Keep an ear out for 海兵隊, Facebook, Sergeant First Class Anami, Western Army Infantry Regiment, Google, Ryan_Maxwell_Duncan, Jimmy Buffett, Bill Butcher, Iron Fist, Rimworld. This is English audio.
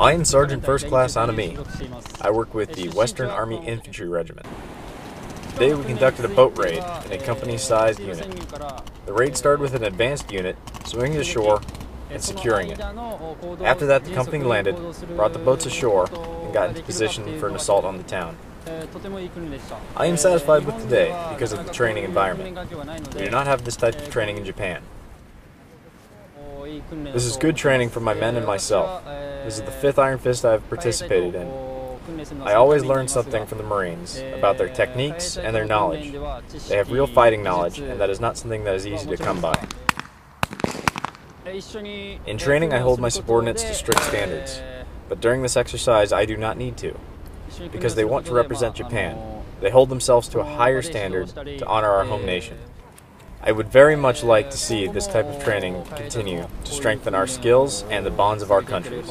I am Sergeant First Class Anami. I work with the Western Army Infantry Regiment. Today we conducted a boat raid in a company-sized unit. The raid started with an advanced unit swimming to shore and securing it. After that, the company landed, brought the boats ashore, and got into position for an assault on the town. I am satisfied with today because of the training environment. We do not have this type of training in Japan. This is good training for my men and myself. This is the 5th Iron Fist I have participated in. I always learn something from the Marines about their techniques and their knowledge. They have real fighting knowledge, and that is not something that is easy to come by. In training, I hold my subordinates to strict standards, but during this exercise, I do not need to. Because they want to represent Japan, they hold themselves to a higher standard to honor our home nation. I would very much like to see this type of training continue to strengthen our skills and the bonds of our countries.